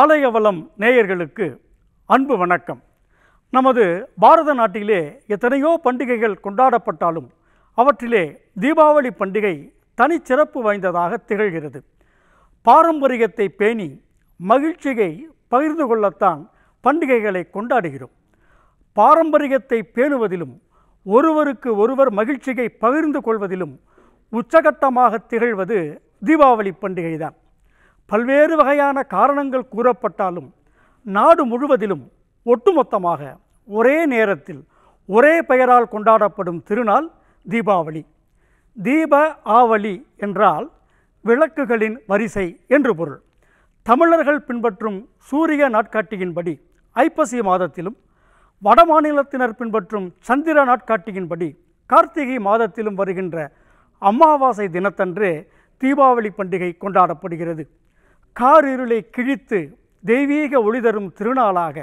ஆலயவலம் நேயர்களுக்கு அன்பு வணக்கம். நமது பாரத நாட்டிலே எத்தனையோ பண்டிகைகள் கொண்டாடப்பட்டாலும் அவற்றிலே தீபாவளி பண்டிகை தனிச்சிறப்பு வாய்ந்ததாக திகழ்கிறது. பாரம்பரியத்தை பேணி மகிழ்ச்சியை பகிர்ந்து கொள்ளத்தான் பண்டிகைகளை கொண்டாடுகிறோம். பாரம்பரியத்தை பேணுவதிலும் ஒருவருக்கு ஒருவர் மகிழ்ச்சியை பகிர்ந்து கொள்வதிலும் உச்சகட்டமாக திகழ்வது தீபாவளி பண்டிகைதான். பல்வேறு வகையான காரணங்கள் கூறப்பட்டாலும் நாடு முழுவதிலும் ஒட்டுமொத்தமாக ஒரே நேரத்தில் ஒரே பெயரால் கொண்டாடப்படும் திருநாள் தீபாவளி. தீப ஆவளி என்றால் விளக்குகளின் வரிசை என்று பொருள். தமிழர்கள் பின்பற்றும் சூரிய நாட்காட்டியின்படி ஐப்பசி மாதத்திலும் வடமாநிலத்தினர் பின்பற்றும் சந்திர நாட்காட்டியின்படி கார்த்திகை மாதத்திலும் வருகின்ற அமாவாசை தினத்தன்றே தீபாவளி பண்டிகை கொண்டாடப்படுகிறது. காரிருளை கிழித்து தெய்வீக ஒளி தரும் திருநாளாக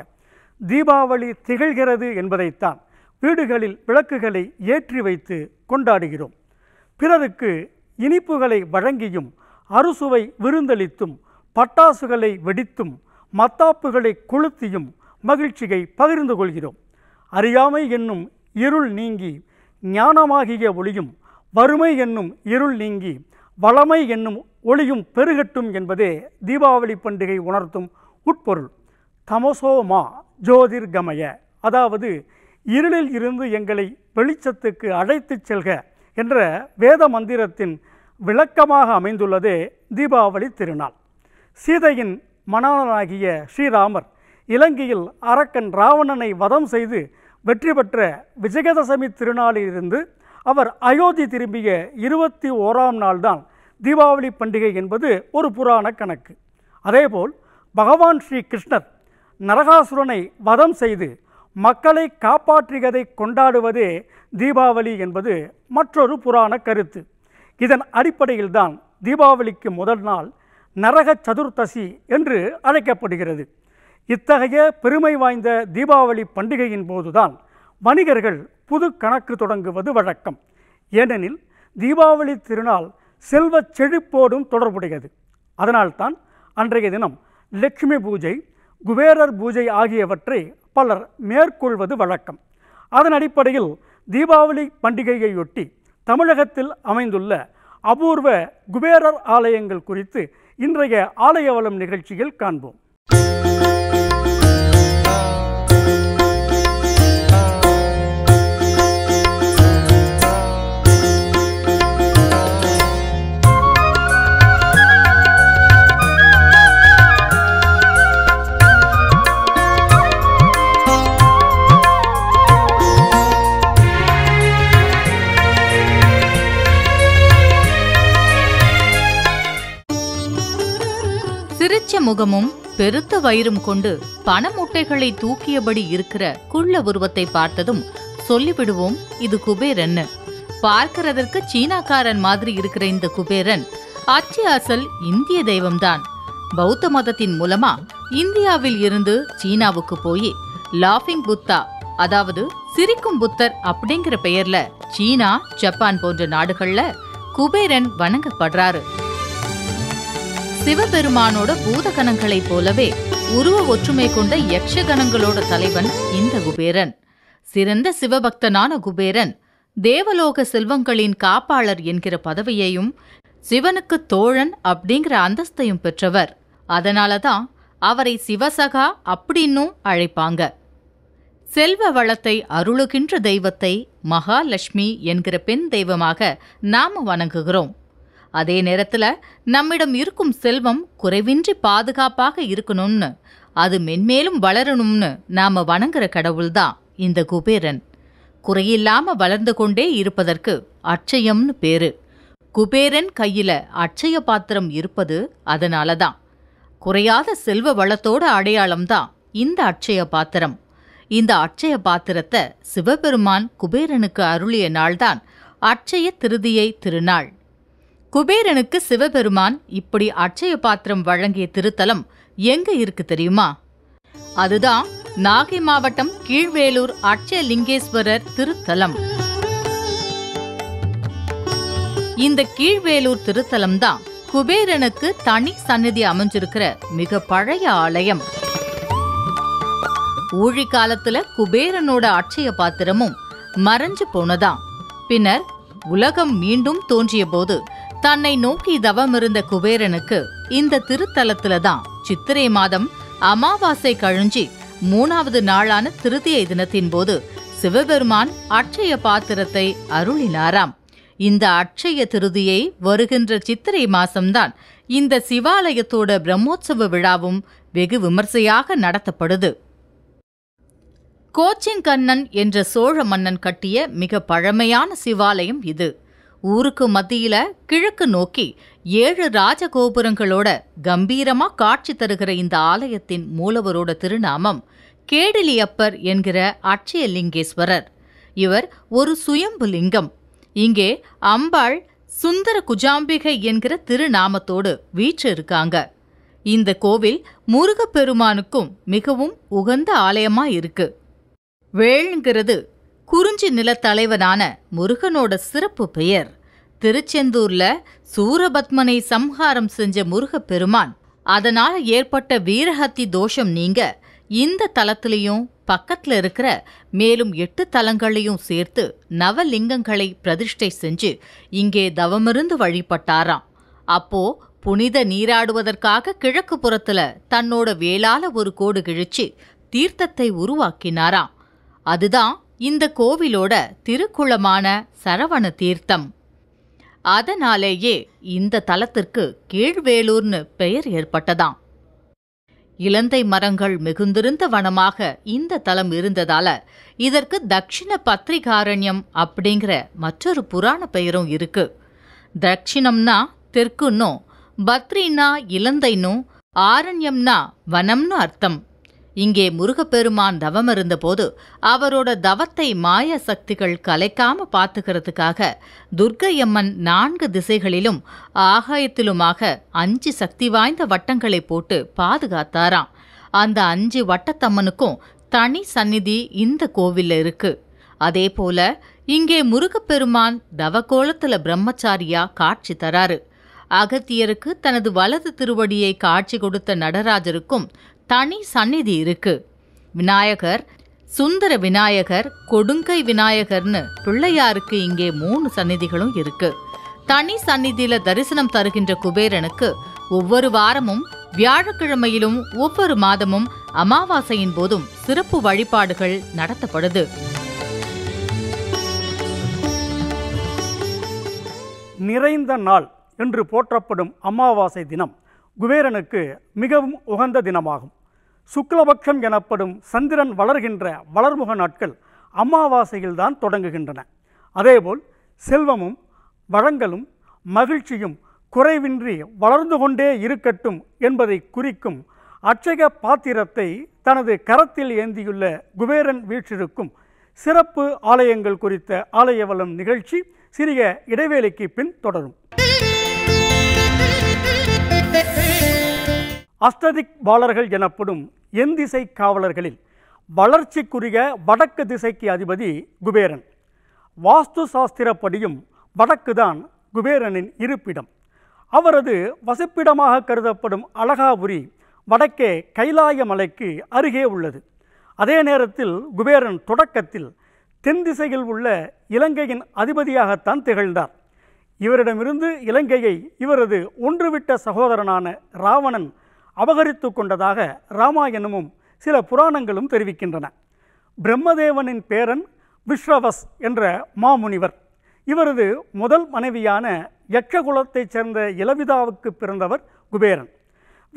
தீபாவளி திகழ்கிறது என்பதைத்தான் வீடுகளில் விளக்குகளை ஏற்றி வைத்து கொண்டாடுகிறோம். பிறருக்கு இனிப்புகளை வழங்கியும் அறுசுவை விருந்தளித்தும் பட்டாசுகளை வெடித்தும் மத்தாப்புகளை கொளுத்தியும் மகிழ்ச்சியை பகிர்ந்து கொள்கிறோம். அறியாமை என்னும் இருள் நீங்கி ஞானமாகிய ஒளியும், வறுமை என்னும் இருள் நீங்கி வளமை என்னும் ஒளியும் பெருகட்டும் என்பதே தீபாவளி பண்டிகை உணர்த்தும் உட்பொருள். தமசோமா ஜோதிர்கமய, அதாவது இருளில் இருந்து எங்களை வெளிச்சத்துக்கு அழைத்து செல்க என்ற வேத மந்திரத்தின் விளக்கமாக அமைந்துள்ளதே தீபாவளி திருநாள். சீதையின் மணாளனாகிய ஸ்ரீராமர் இலங்கையில் அரக்கன் ராவணனை வதம் செய்து வெற்றி பெற்ற விஜயதசமி திருநாளிலிருந்து அவர் அயோத்தி திரும்பிய 21ஆம் நாள்தான் தீபாவளி பண்டிகை என்பது ஒரு புராண கணக்கு. அதேபோல் பகவான் ஸ்ரீ கிருஷ்ணர் நரகாசுரனை வதம் செய்து மக்களை காப்பாற்றியதை கொண்டாடுவதே தீபாவளி என்பது மற்றொரு புராண கருத்து. இதன் அடிப்படையில்தான் தீபாவளிக்கு முதல் நாள் நரக சதுர்த்தசி என்று அழைக்கப்படுகிறது. இத்தகைய பெருமை வாய்ந்த தீபாவளி பண்டிகையின் போதுதான் வணிகர்கள் புது கணக்கு தொடங்குவது வழக்கம். ஏனெனில் தீபாவளி திருநாள் செல்வச் செழிப்போடும் தொடர்புடையது. அதனால்தான் அன்றைய தினம் லட்சுமி பூஜை, குபேரர் பூஜை ஆகியவற்றை பலர் மேற்கொள்வது வழக்கம். அதன் அடிப்படையில் தீபாவளி பண்டிகையையொட்டி தமிழகத்தில் அமைந்துள்ள அபூர்வ குபேரர் ஆலயங்கள் குறித்து இன்றைய ஆலயவலம் நிகழ்ச்சியில் காண்போம். முகமும் பெருத்த வயிறும் கொண்டு பண மூட்டைகளை தூக்கியபடி இருக்கிற குள்ள உருவத்தை பார்த்ததும் சொல்லிவிடுவோம், இது குபேரன். பார்க்கிறதற்கு சீனாக்காரன் மாதிரி இருக்கிற இந்த குபேரன் அச்சு அசல் இந்திய தெய்வம்தான். பௌத்த மதத்தின் மூலமா இந்தியாவில் இருந்து சீனாவுக்கு போய் லாஃபிங் புத்தா, அதாவது சிரிக்கும் புத்தர் அப்படிங்கிற பெயர்ல சீனா, ஜப்பான் போன்ற நாடுகள்ல குபேரன் வணங்கப்படுறாரு. சிவபெருமானோட பூதகணங்களைப் போலவே உருவ ஒற்றுமை கொண்ட யக்ஷகணங்களோட தலைவன் இந்த குபேரன். சிறந்த சிவபக்தனான குபேரன் தேவலோக செல்வங்களின் காப்பாளர் என்கிற பதவியையும் சிவனுக்கு தோழன் அப்படிங்கிற அந்தஸ்தையும் பெற்றவர். அதனால தான் அவரை சிவசகா அப்படின்னும் அழைப்பாங்க. செல்வ வளத்தை அருளுகின்ற தெய்வத்தை மகாலட்சுமி என்கிற பெண் தெய்வமாக நாம வணங்குகிறோம். அதே நேரத்துல நம்மிடம் இருக்கும் செல்வம் குறைவின்றி பாதுகாப்பாக இருக்கணும்னு, அது மென்மேலும் வளரணும்னு நாம வணங்குற கடவுள்தான் இந்த குபேரன். குறையில்லாம வளர்ந்து கொண்டே இருப்பதற்கு அட்சயம்னு பேரு. குபேரன் கையில அட்சய பாத்திரம் இருப்பது அதனாலதான். குறையாத செல்வ வளத்தோட அடையாளம்தான் இந்த அட்சய பாத்திரம். இந்த அட்சய பாத்திரத்தை சிவபெருமான் குபேரனுக்கு அருளிய நாள்தான் அட்சய திருதியை திருநாள். குபேரனுக்கு சிவபெருமான் இப்படி அட்சய பாத்திரம் வழங்கிய திருத்தலம் எங்க இருக்கு தெரியுமா? அதுதான் நாகை மாவட்டம் கீழ்வேலூர் அட்சயலிங்கேஸ்வரர் திருத்தலம். இந்த கீழ்வேலூர் திருத்தலம் தான் குபேரனுக்கு தனி சன்னதி அமைஞ்சிருக்கிற மிக பழைய ஆலயம். ஊழி காலத்துல குபேரனோட அட்சய பாத்திரமும் மறைஞ்சு போனதாம். பின்னர் உலகம் மீண்டும் தோன்றிய போது தன்னை நோக்கி தவம் இருந்த குபேரனுக்கு இந்த திருத்தலத்துல தான் சித்திரை மாதம் அமாவாசை கழிஞ்சி 3வது நாளான திருதியை தினத்தின் போது சிவபெருமான் அட்சய பாத்திரத்தை அருளினாராம். இந்த அட்சய திருதியை வருகின்ற சித்திரை மாசம்தான் இந்த சிவாலயத்தோட பிரம்மோற்சவ விழாவும் வெகு விமர்சையாக நடத்தப்படுது. கோச்சிங்கண்ணன் என்ற சோழ மன்னன் கட்டிய மிக பழமையான சிவாலயம் இது. ஊருக்கு மத்தியில கிழக்கு நோக்கி 7 ராஜகோபுரங்களோட கம்பீரமா காட்சி தருகிற இந்த ஆலயத்தின் மூலவரோட திருநாமம் கேடிலியப்பர் என்கிற அட்சயலிங்கேஸ்வரர். இவர் ஒரு சுயம்பு லிங்கம். இங்கே அம்பாள் சுந்தர குஜாம்பிகை என்கிற திருநாமத்தோடு வீற்று இருக்காங்க. இந்த கோவில் முருகப்பெருமானுக்கும் மிகவும் உகந்த ஆலயமா இருக்கு. வேள்ங்கிறது குறிஞ்சி நிலத்தலைவனான முருகனோட சிறப்பு பெயர். திருச்செந்தூர்ல சூரபத்மனை சம்ஹாரம் செஞ்ச முருகப்பெருமான் அதனால் ஏற்பட்ட வீரஹத்தி தோஷம் நீங்க இந்த தலத்திலையும் பக்கத்துல இருக்கிற மேலும் 8 தலங்களையும் சேர்த்து நவலிங்கங்களை பிரதிஷ்டை செஞ்சு இங்கே தவமிருந்து வழிபட்டாராம். அப்போ புனித நீராடுவதற்காக கிழக்கு புறத்துல தன்னோட வேளால ஒரு கோடு கிழிச்சு தீர்த்தத்தை உருவாக்கினாராம். அதுதான் இந்த கோவிலோட திருக்குளமான சரவண தீர்த்தம். அதனாலேயே இந்த தலத்திற்கு கீழ்வேலூர்னு பெயர் ஏற்பட்டதாம். இலந்தை மரங்கள் மிகுந்திருந்த வனமாக இந்த தலம் இருந்ததால இதற்கு தட்சிண பத்திரிகாரண்யம் அப்படிங்கிற மற்றொரு புராண பெயரும் இருக்கு. தட்சிணம்னா தெற்குன்னும், பத்ரினா இலந்தைன்னும், ஆரண்யம்னா வனம்னு அர்த்தம். இங்கே முருகப்பெருமான் தவம் இருந்தபோது அவரோட தவத்தை மாய சக்திகள் கலைக்காம பார்த்துக்கிறதுக்காக துர்க்கையம்மன் 4 திசைகளிலும் ஆகாயத்திலுமாக 5 சக்தி வாய்ந்த வட்டங்களை போட்டு பாதுகாத்தாராம். அந்த 5 வட்டத்தம்மனுக்கும் தனி சந்நிதி இந்த கோவில்ல இருக்கு. அதே போல இங்கே முருகப்பெருமான் தவக்கோலத்துல பிரம்மச்சாரியா காட்சி தராரு. அகத்தியருக்கு தனது வலது திருவடியை காட்சி கொடுத்த நடராஜருக்கும் தனி சந்நிதி இருக்கு. விநாயகர், சுந்தர விநாயகர், கொடுங்கை விநாயகர்னு பிள்ளையாருக்கு இங்கே 3 சந்நிதிகளும் இருக்கு. தனி சந்நிதியில தரிசனம் தருகின்ற குபேரனுக்கு ஒவ்வொரு வாரமும் வியாழக்கிழமையிலும் ஒவ்வொரு மாதமும் அமாவாசையின் போதும் சிறப்பு வழிபாடுகள் நடத்தப்படுது. நிறைந்த நாள் என்று போற்றப்படும் அமாவாசை தினம் குபேரனுக்கு மிகவும் உகந்த தினமாகும். சுக்லபக்ஷம் எனப்படும் சந்திரன் வளர்கின்ற வளர்முக நாட்கள் அமாவாசையில்தான் தொடங்குகின்றன. அதேபோல் செல்வமும் வளங்களும் மகிழ்ச்சியும் குறைவின்றி வளர்ந்து கொண்டே இருக்கட்டும் என்பதை குறிக்கும் அட்சய பாத்திரத்தை தனது கரத்தில் ஏந்தியுள்ள குபேரன் வீற்றிருக்கும் சிறப்பு ஆலயங்கள் குறித்த ஆலயவலம் நிகழ்ச்சி சிறிய இடைவேளைக்கு பின் தொடரும். அஷ்டதிக் பாலர்கள் எனப்படும் எந்திசை காவலர்களில் வளர்ச்சிக்குரிய வடக்கு திசைக்கு அதிபதி குபேரன். வாஸ்து சாஸ்திரப்படியும் வடக்குதான் குபேரனின் இருப்பிடம். அவரது வசிப்பிடமாக கருதப்படும் அழகாபுரி வடக்கே கைலாய மலைக்கு அருகே உள்ளது. அதே நேரத்தில் குபேரன் தொடக்கத்தில் தென் திசையில் உள்ள இலங்கையின் அதிபதியாகத்தான் திகழ்ந்தார். இவரிடமிருந்து இலங்கையை இவரது ஒன்றுவிட்ட சகோதரனான ராவணன் அபகரித்து கொண்டதாக இராமாயணமும் சில புராணங்களும் தெரிவிக்கின்றன. பிரம்மதேவனின் பேரன் விஸ்ரவஸ் என்ற மாமுனிவர். இவரது முதல் மனைவியான யட்சகுலத்தைச் சேர்ந்த இளவிதாவுக்கு பிறந்தவர் குபேரன்.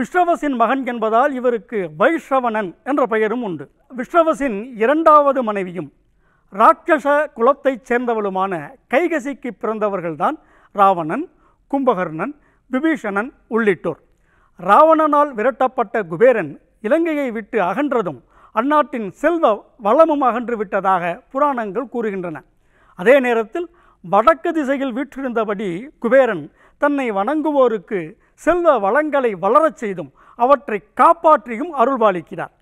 விஸ்ரவசின் மகன் என்பதால் இவருக்கு வைஷ்ரவணன் என்ற பெயரும் உண்டு. விஸ்ரவசின் 2வது மனைவியும் இராட்சச குலத்தைச் சேர்ந்தவளுமான கைகசிக்கு பிறந்தவர்கள்தான் இராவணன், கும்பகர்ணன், விபீஷணன் உள்ளிட்டோர். இராவணனால் விரட்டப்பட்ட குபேரன் இலங்கையை விட்டு அகன்றதும் அந்நாட்டின் செல்வ வளமும் அகன்று விட்டதாக புராணங்கள் கூறுகின்றன. அதே நேரத்தில் வடக்கு திசையில் வீற்றிருந்தபடி குபேரன் தன்னை வணங்குவோருக்கு செல்வ வளங்களை வளரச் செய்தும் அவற்றை காப்பாற்றியும் அருள்பாலிக்கிறார்.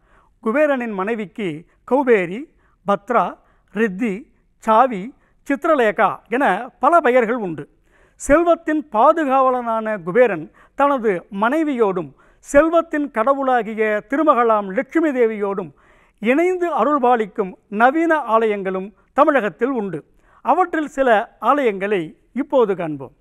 குபேரனின் மனைவிக்கு கௌபேரி, பத்ரா, ரித்தி, சாவி, சித்திரலேகா என பல பெயர்கள் உண்டு. செல்வத்தின் பாதுகாவலனான குபேரன் தனது மனைவியோடும் செல்வத்தின் கடவுளாகிய திருமகளாம் லட்சுமி தேவியோடும் இணைந்து அருள்பாலிக்கும் நவீன ஆலயங்களும் தமிழகத்தில் உண்டு. அவற்றில் சில ஆலயங்களை இப்போது காண்போம்.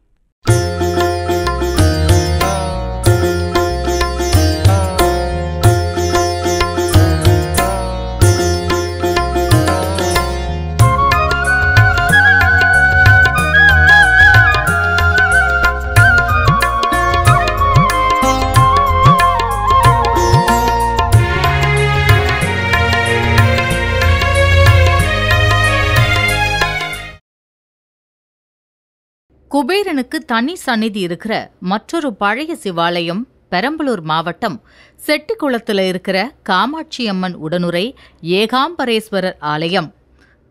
குபேரனுக்கு தனி சந்நிதி இருக்கிற மற்றொரு பழைய சிவாலயம் பெரம்பலூர் மாவட்டம் செட்டிக்குளத்தில் இருக்கிற காமாட்சியம்மன் உடனுரை ஏகாம்பரேஸ்வரர் ஆலயம்.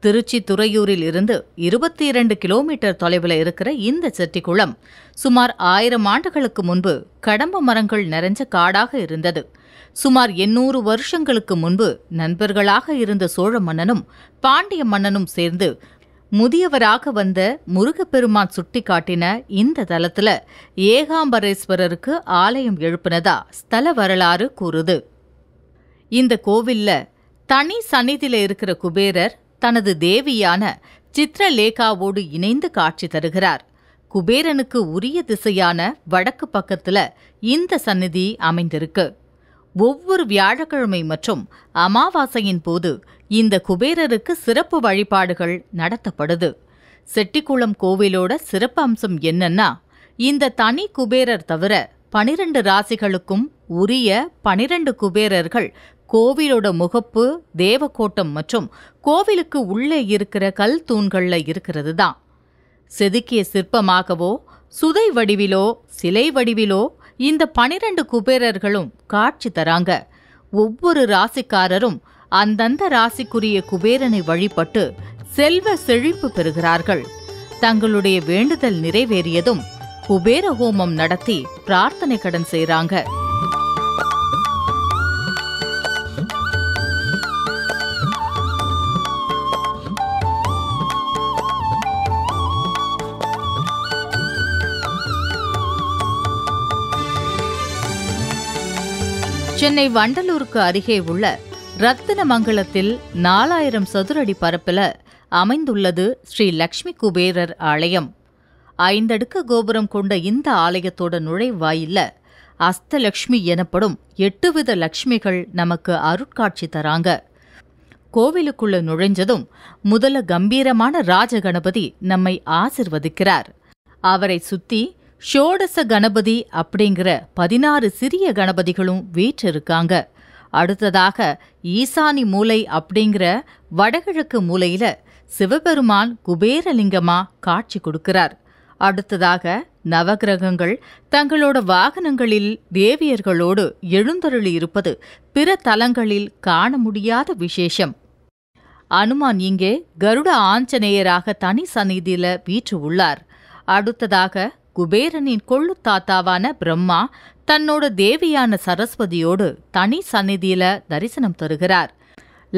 திருச்சி துறையூரில் இருந்து 22 கிலோமீட்டர் தொலைவில் இருக்கிற இந்த செட்டிக்குளம் சுமார் 1000 ஆண்டுகளுக்கு முன்பு கடம்ப மரங்கள் நிறைஞ்ச காடாக இருந்தது. சுமார் 800 வருஷங்களுக்கு முன்பு நண்பர்களாக இருந்த சோழ மன்னனும் பாண்டிய மன்னனும் சேர்ந்து முதியவராக வந்த முருகப்பெருமான் சுட்டி காட்டின இந்த தலத்தில் ஏகாம்பரேஸ்வரருக்கு ஆலயம் எழுப்பினதா ஸ்தல வரலாறு கூறுது. இந்த கோவிலில் தனி சந்நிதியில் இருக்கிற குபேரர் தனது தேவியான சித்திரலேகாவோடு இணைந்து காட்சி தருகிறார். குபேரனுக்கு உரிய திசையான வடக்கு பக்கத்தில் இந்த சந்நிதி அமைந்திருக்கு. ஒவ்வொரு வியாழக்கிழமை மற்றும் அமாவாசையின் போது இந்த குபேரருக்கு சிறப்பு வழிபாடுகள் நடத்தப்படுது. செட்டிக்குளம் கோவிலோட சிறப்பு அம்சம் என்னன்னா, இந்த தனி குபேரர் தவிர 12 ராசிகளுக்கும் உரிய 12 குபேரர்கள் கோவிலோட முகப்பு, தேவக்கோட்டம் மற்றும் கோவிலுக்கு உள்ளே இருக்கிற கல் தூண்கள்ல இருக்கிறது தான். செதுக்கிய சிற்பமாகவோ சுதை வடிவிலோ சிலை வடிவிலோ இந்த 12 குபேரர்களும் காட்சி தராங்க. ஒவ்வொரு ராசிக்காரரும் அந்தந்த ராசிக்குரிய குபேரனை வழிபட்டு செல்வ செழிப்பு பெறுகிறார்கள். தங்களுடைய வேண்டுதல் நிறைவேறியதும் குபேர ஹோமம் நடத்தி பிரார்த்தனை கடன் செய்றாங்க. சென்னை வண்டலூருக்கு அருகே உள்ள ரத்தினமங்கலத்தில் 4000 சதுரடி பரப்பில் அமைந்துள்ளது ஸ்ரீ லக்ஷ்மி குபேரர் ஆலயம். 5 அடுக்கு கோபுரம் கொண்ட இந்த ஆலயத்தோட நுழைவாயில அஸ்தலக்ஷ்மி எனப்படும் 8 வித லக்ஷ்மிகள் நமக்கு அருட்காட்சி தராங்க. கோவிலுக்குள்ள நுழைஞ்சதும் முதல கம்பீரமான ராஜகணபதி நம்மை ஆசிர்வதிக்கிறார். அவரை சுற்றி ஷோடச கணபதி அப்படிங்கிற 16 சிறிய கணபதிகளும் வீற்றிருக்காங்க. அடுத்ததாக ஈசானி மூலை அப்படிங்கிற வடகிழக்கு மூலையில சிவபெருமான் குபேரலிங்கமா காட்சி கொடுக்கிறார். அடுத்ததாக நவகிரகங்கள் தங்களோட வாகனங்களில் தேவியர்களோடு எழுந்தருளி இருப்பது பிற தலங்களில் காண முடியாத விசேஷம். அனுமான் இங்கே கருட ஆஞ்சநேயராக தனி சந்நிதியில வீற்று உள்ளார். அடுத்ததாக குபேரனின் கொள்ளு தாத்தாவான பிரம்மா தன்னோட தேவியான சரஸ்வதியோடு தனி சந்நிதியில தரிசனம் தருகிறார்.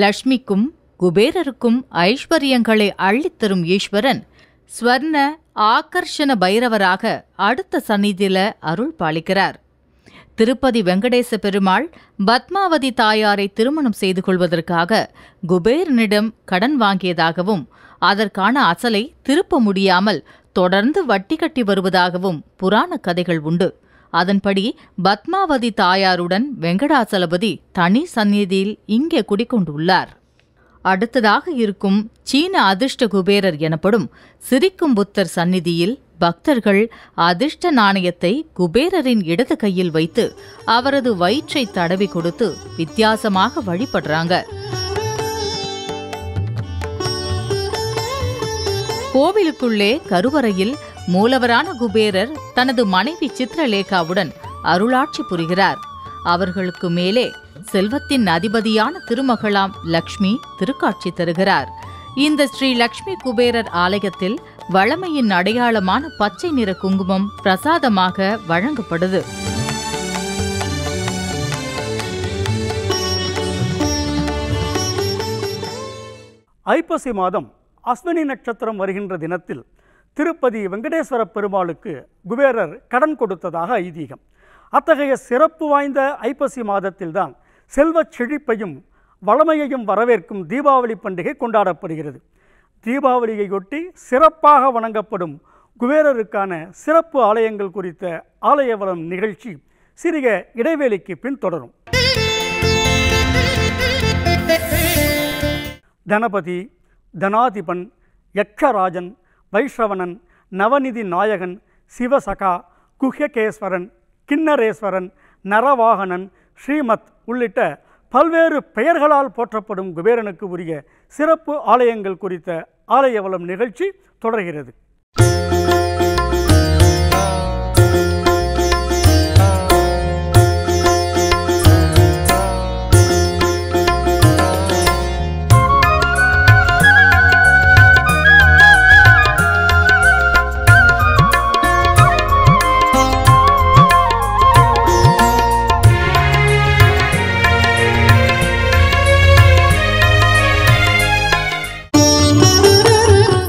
லட்சுமிக்கும் குபேரருக்கும் ஐஸ்வர்யங்களை அள்ளித்தரும் ஈஸ்வரன் ஸ்வர்ண ஆகர்ஷண பைரவராக அடுத்த சந்நிதியில அருள் பாலிக்கிறார். திருப்பதி வெங்கடேச பெருமாள் பத்மாவதி தாயாரை திருமணம் செய்து கொள்வதற்காக குபேரனிடம் கடன் வாங்கியதாகவும் அதற்கான அசலை திருப்ப முடியாமல் தொடர்ந்து வட்டி கட்டி வருவதாகவும் புராண கதைகள் உண்டு. அதன்படி பத்மாவதி தாயாருடன் வெங்கடாசலபதி தனி சந்நிதியில் இங்கே குடிக்கொண்டுள்ளார். அடுத்ததாக இருக்கும் சீன அதிர்ஷ்ட குபேரர் எனப்படும் சிரிக்கும் புத்தர் சந்நிதியில் பக்தர்கள் அதிர்ஷ்ட நாணயத்தை குபேரரின் இடது கையில் வைத்து அவரது வயிற்றை தடவி கொடுத்து வித்தியாசமாக வழிபடுறாங்க. கோவிலுக்குள்ளே கருவறையில் மூலவரான குபேரர் தனது மனைவி சித்திரலேகாவுடன் அருளாட்சி புரிகிறார். அவர்களுக்கு மேலே செல்வத்தின் அதிபதியான திருமகளாம் லக்ஷ்மி திருக்காட்சி தருகிறார். இந்த ஸ்ரீ லக்ஷ்மி குபேரர் ஆலயத்தில் வளமையின் அடையாளமான பச்சை நிற குங்குமம் பிரசாதமாக வழங்கப்படுது. ஐப்பசி மாதம் அஸ்வினி நட்சத்திரம் வருகின்ற தினத்தில் திருப்பதி வெங்கடேஸ்வர பெருமாளுக்கு குபேரர் கடன் கொடுத்ததாக ஐதீகம். அத்தகைய சிறப்பு வாய்ந்த ஐப்பசி மாதத்தில்தான் செல்வச் செழிப்பையும் வளமையையும் வரவேற்கும் தீபாவளி பண்டிகை கொண்டாடப்படுகிறது. தீபாவளியையொட்டி சிறப்பாக வணங்கப்படும் குபேரருக்கான சிறப்பு ஆலயங்கள் குறித்த ஆலய வளம் நிகழ்ச்சி சிறிய இடைவேளைக்கு பின் தொடரும். தனபதி, தனாதிபன், யக்ஷராஜன், வைஷ்ரவணன், நவநிதி நாயகன், சிவசகா, குஹ்யகேஸ்வரன், கிண்ணரேஸ்வரன், நரவாகனன், ஸ்ரீமத் உள்ளிட்ட பல்வேறு பெயர்களால் போற்றப்படும் குபேரனுக்கு உரிய சிறப்பு ஆலயங்கள் குறித்த ஆலய வளம் நிகழ்ச்சி தொடர்கிறது.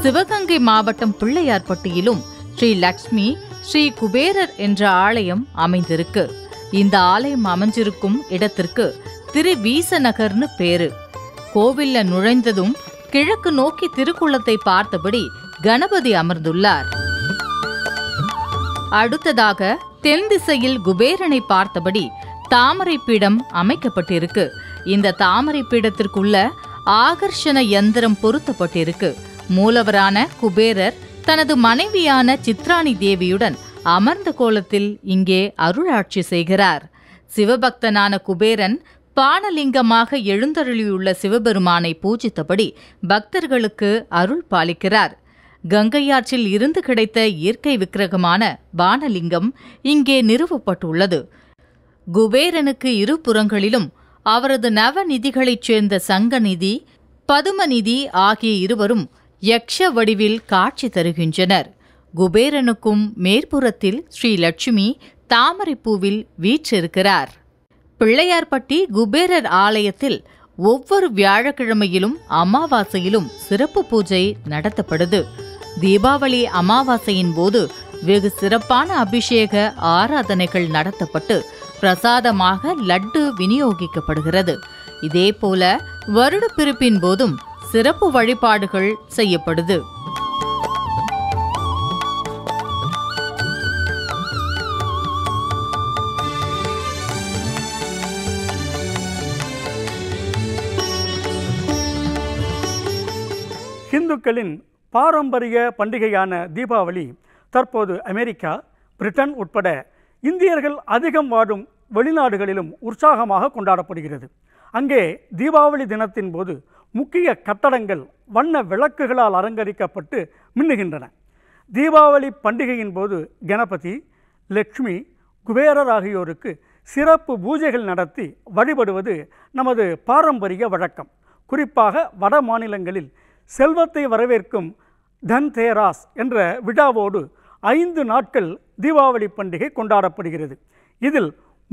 சிவகங்கை மாவட்டம் பிள்ளையார்பட்டியிலும் ஸ்ரீ லக்ஷ்மி ஸ்ரீ குபேரர் என்ற ஆலயம் அமைந்திருக்கு. இந்த ஆலயம் அமைஞ்சிருக்கும் இடத்திற்கு திருவீசநகர்னு பேரு. கோவில்ல நுழைந்ததும் கிழக்கு நோக்கி திருக்குளத்தை பார்த்தபடி கணபதி அமர்ந்துள்ளார். அடுத்ததாக தென் திசையில் குபேரனை பார்த்தபடி தாமரை பீடம் அமைக்கப்பட்டிருக்கு. இந்த தாமரை பீடத்திற்குள்ள ஆகர்ஷண யந்திரம் பொருத்தப்பட்டிருக்கு. மூலவரான குபேரர் தனது மனைவியான சித்ராணி தேவியுடன் அமர்ந்த கோலத்தில் இங்கே அருளாட்சி செய்கிறார். சிவபக்தனான குபேரன் பானலிங்கமாக எழுந்தருளியுள்ள சிவபெருமானை பூஜித்தபடி பக்தர்களுக்கு அருள் பாலிக்கிறார். கங்கையாற்றில் இருந்து கிடைத்த இயற்கை விக்கிரகமான பானலிங்கம் இங்கே நிறுவப்பட்டுள்ளது. குபேரனுக்கு இரு புறங்களிலும் அவரது நவநிதிகளைச் சேர்ந்த சங்கநிதி, பதுமநிதி ஆகிய இருவரும் யக்ஷ வடிவில் காட்சி தருகின்றனர். குபேரனுக்கும் மேற்புறத்தில் ஸ்ரீலட்சுமி தாமரைப்பூவில் வீற்றிருக்கிறார். பிள்ளையார்பட்டி குபேரர் ஆலயத்தில் ஒவ்வொரு வியாழக்கிழமையிலும் அமாவாசையிலும் சிறப்பு பூஜை நடத்தப்படுது. தீபாவளி அமாவாசையின் போது வெகு சிறப்பான அபிஷேக ஆராதனைகள் நடத்தப்பட்டு பிரசாதமாக லட்டு விநியோகிக்கப்படுகிறது. இதேபோல வருடப்பிறப்பின் போதும் சிறப்பு வழிபாடுகள் செய்யப்படுது. இந்துக்களின் பாரம்பரிய பண்டிகையான தீபாவளி தற்போது அமெரிக்கா, பிரிட்டன் உட்பட இந்தியர்கள் அதிகம் வாடும் வெளிநாடுகளிலும் உற்சாகமாக கொண்டாடப்படுகிறது. அங்கே தீபாவளி தினத்தின் போது முக்கிய கட்டடங்கள் வண்ண விளக்குகளால் அலங்கரிக்கப்பட்டு மின்னுகின்றன. தீபாவளி பண்டிகையின் போது கணபதி, லட்சுமி, குபேரர் ஆகியோருக்கு சிறப்பு பூஜைகள் நடத்தி வழிபடுவது நமது பாரம்பரிய வழக்கம். குறிப்பாக வட மாநிலங்களில் செல்வத்தை வரவேற்கும் தன்தேராஸ் என்ற விழாவோடு 5 நாட்கள் தீபாவளி பண்டிகை கொண்டாடப்படுகிறது. இதில்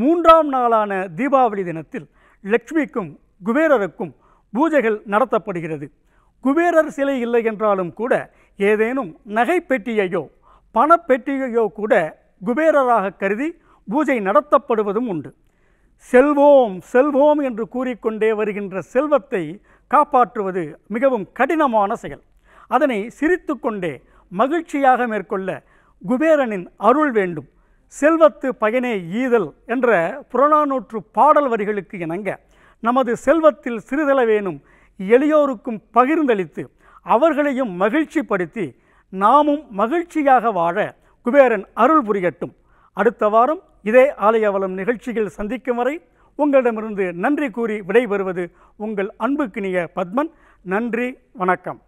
3ஆம் நாளான தீபாவளி தினத்தில் லட்சுமிக்கும் குபேரருக்கும் பூஜைகள் நடத்தப்படுகிறது. குபேரர் சிலை இல்லை என்றாலும் கூட ஏதேனும் நகைப்பெட்டியையோ பணப்பெட்டியையோ கூட குபேரராக கருதி பூஜை நடத்தப்படுவதும் உண்டு. செல்வோம் செல்வோம் என்று கூறிக்கொண்டே வருகின்ற செல்வத்தை காப்பாற்றுவது மிகவும் கடினமான செயல். அதனை சிரித்து கொண்டே மகிழ்ச்சியாக மேற்கொள்ள குபேரனின் அருள் வேண்டும். செல்வத்து பயனே ஈதல் என்ற புறநானூற்று பாடல் வரிகளுக்கு இணங்க நமது செல்வத்தில் சிறிதளவேனும் எளியோருக்கும் பகிர்ந்தளித்து அவர்களையும் மகிழ்ச்சிப்படுத்தி நாமும் மகிழ்ச்சியாக வாழ குபேரன் அருள் புரியட்டும். அடுத்த வாரம் இதே ஆலயவளம் நிகழ்ச்சியில் சந்திக்கும் வரை உங்களிடமிருந்து நன்றி கூறி விடைபெறுவது உங்கள் அன்புக்கினிய பத்மன். நன்றி, வணக்கம்.